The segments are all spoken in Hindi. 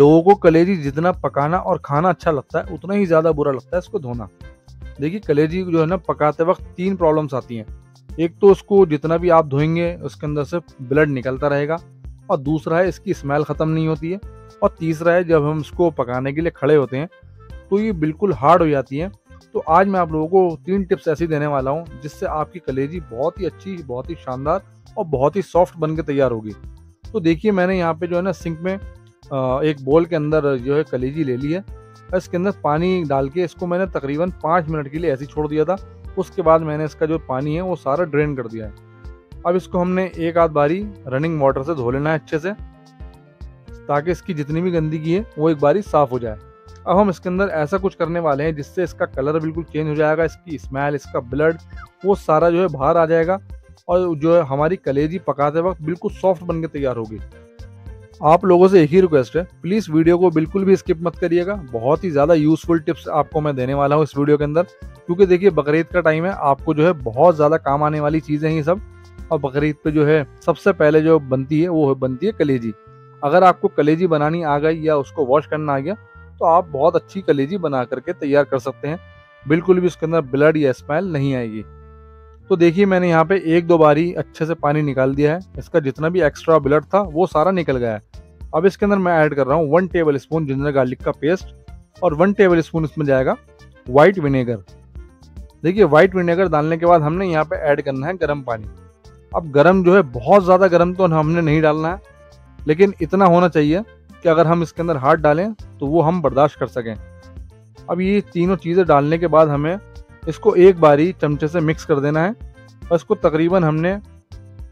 लोगों को कलेजी जितना पकाना और खाना अच्छा लगता है उतना ही ज़्यादा बुरा लगता है इसको धोना। देखिए कलेजी जो है ना पकाते वक्त तीन प्रॉब्लम्स आती हैं। एक तो उसको जितना भी आप धोएंगे उसके अंदर से ब्लड निकलता रहेगा, और दूसरा है इसकी स्मेल ख़त्म नहीं होती है, और तीसरा है जब हम इसको पकाने के लिए खड़े होते हैं तो ये बिल्कुल हार्ड हो जाती है। तो आज मैं आप लोगों को तीन टिप्स ऐसी देने वाला हूँ जिससे आपकी कलेजी बहुत ही अच्छी, बहुत ही शानदार और बहुत ही सॉफ्ट बन के तैयार होगी। तो देखिए मैंने यहाँ पे जो है ना सिंक में एक बोल के अंदर जो है कलेजी ले ली है, इसके अंदर पानी डाल के इसको मैंने तकरीबन 5 मिनट के लिए ऐसे छोड़ दिया था। उसके बाद मैंने इसका जो पानी है वो सारा ड्रेन कर दिया है। अब इसको हमने एक आध बारी रनिंग वाटर से धो लेना है अच्छे से, ताकि इसकी जितनी भी गंदगी है वो एक बारी साफ़ हो जाए। अब हम इसके अंदर ऐसा कुछ करने वाले हैं जिससे इसका कलर बिल्कुल चेंज हो जाएगा, इसकी स्मेल, इसका ब्लड वो सारा जो है बाहर आ जाएगा, और जो है हमारी कलेजी पकाते वक्त बिल्कुल सॉफ्ट बनकर तैयार होगी। आप लोगों से एक ही रिक्वेस्ट है, प्लीज़ वीडियो को बिल्कुल भी स्किप मत करिएगा। बहुत ही ज़्यादा यूज़फुल टिप्स आपको मैं देने वाला हूँ इस वीडियो के अंदर, क्योंकि देखिए बकरा ईद का टाइम है, आपको जो है बहुत ज़्यादा काम आने वाली चीज़ें हैं ये सब। और बकरा ईद पे जो है सबसे पहले जो बनती है वो बनती है कलेजी। अगर आपको कलेजी बनानी आ गई या उसको वॉश करना आ गया तो आप बहुत अच्छी कलेजी बना करके तैयार कर सकते हैं, बिल्कुल भी उसके अंदर ब्लड या स्मेल नहीं आएगी। तो देखिए मैंने यहाँ पे एक दो बारी अच्छे से पानी निकाल दिया है, इसका जितना भी एक्स्ट्रा ब्लड था वो सारा निकल गया है। अब इसके अंदर मैं ऐड कर रहा हूँ 1 टेबलस्पून जिंजर गार्लिक का पेस्ट, और 1 टेबलस्पून इसमें जाएगा वाइट विनेगर। देखिए वाइट विनेगर डालने के बाद हमने यहाँ पे ऐड करना है गर्म पानी। अब गर्म जो है बहुत ज़्यादा गर्म तो हमने नहीं डालना है, लेकिन इतना होना चाहिए कि अगर हम इसके अंदर हाथ डालें तो वो हम बर्दाश्त कर सकें। अब ये तीनों चीज़ें डालने के बाद हमें इसको एक बारी चमचे से मिक्स कर देना है, और इसको तकरीबन हमने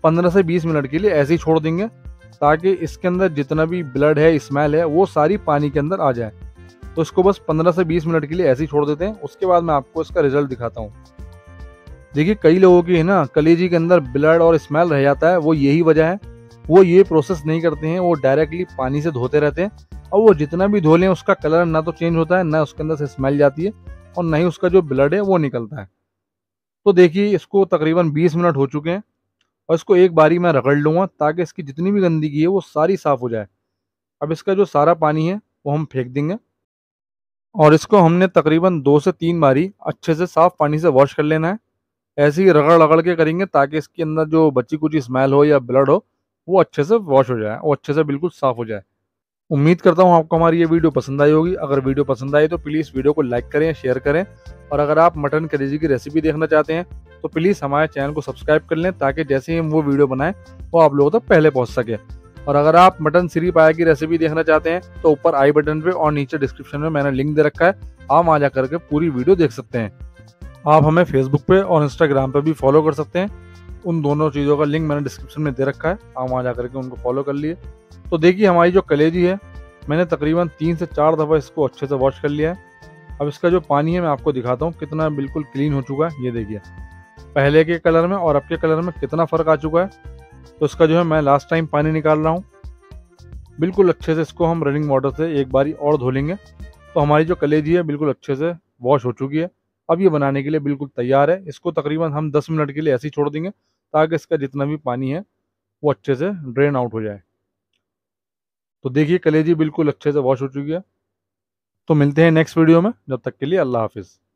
15 से 20 मिनट के लिए ऐसे ही छोड़ देंगे, ताकि इसके अंदर जितना भी ब्लड है, स्मेल है वो सारी पानी के अंदर आ जाए। तो इसको बस 15 से 20 मिनट के लिए ऐसे ही छोड़ देते हैं, उसके बाद मैं आपको इसका रिज़ल्ट दिखाता हूँ। देखिए कई लोगों की है ना कलेजी के अंदर ब्लड और स्मेल रह जाता है, वो यही वजह है, वो ये प्रोसेस नहीं करते हैं, वो डायरेक्टली पानी से धोते रहते हैं, और वो जितना भी धो लें उसका कलर ना तो चेंज होता है, ना उसके अंदर से स्मेल जाती है, और ना ही उसका जो ब्लड है वो निकलता है। तो देखिए इसको तकरीबन 20 मिनट हो चुके हैं, और इसको एक बारी मैं रगड़ लूँगा ताकि इसकी जितनी भी गंदगी है वो सारी साफ़ हो जाए। अब इसका जो सारा पानी है वो हम फेंक देंगे, और इसको हमने तकरीबन 2 से 3 बारी अच्छे से साफ़ पानी से वॉश कर लेना है। ऐसे ही रगड़ रगड़ के करेंगे ताकि इसके अंदर जो बची कुछ स्मेल हो या ब्लड हो वो अच्छे से वॉश हो जाए, वो अच्छे से बिल्कुल साफ़ हो जाए। उम्मीद करता हूँ आपको हमारी ये वीडियो पसंद आई होगी। अगर वीडियो पसंद आई तो प्लीज़ वीडियो को लाइक करें, शेयर करें, और अगर आप मटन कलेजी की रेसिपी देखना चाहते हैं तो प्लीज़ हमारे चैनल को सब्सक्राइब कर लें, ताकि जैसे ही हम वो वीडियो बनाएं वो आप लोगों तक पहले पहुँच सके। और अगर आप मटन सिरी पाया की रेसिपी देखना चाहते हैं तो ऊपर आई बटन पर और नीचे डिस्क्रिप्शन में मैंने लिंक दे रखा है, आप वहाँ जा करके पूरी वीडियो देख सकते हैं। आप हमें फेसबुक पे और इंस्टाग्राम पे भी फॉलो कर सकते हैं, उन दोनों चीज़ों का लिंक मैंने डिस्क्रिप्शन में दे रखा है, आप वहाँ जा करके उनको फॉलो कर लिए। तो देखिए हमारी जो कलेजी है मैंने तकरीबन 3 से 4 दफ़ा इसको अच्छे से वॉश कर लिया है। अब इसका जो पानी है मैं आपको दिखाता हूँ कितना बिल्कुल क्लीन हो चुका है। ये देखिए पहले के कलर में और अब के कलर में कितना फ़र्क आ चुका है। तो इसका जो है मैं लास्ट टाइम पानी निकाल रहा हूँ, बिल्कुल अच्छे से इसको हम रनिंग वाटर से एक बारी और धो लेंगे। तो हमारी जो कलेजी है बिल्कुल अच्छे से वॉश हो चुकी है, अब ये बनाने के लिए बिल्कुल तैयार है। इसको तकरीबन हम 10 मिनट के लिए ऐसे ही छोड़ देंगे, ताकि इसका जितना भी पानी है वो अच्छे से ड्रेन आउट हो जाए। तो देखिए कलेजी बिल्कुल अच्छे से वॉश हो चुकी है। तो मिलते हैं नेक्स्ट वीडियो में, जब तक के लिए अल्लाह हाफिज़।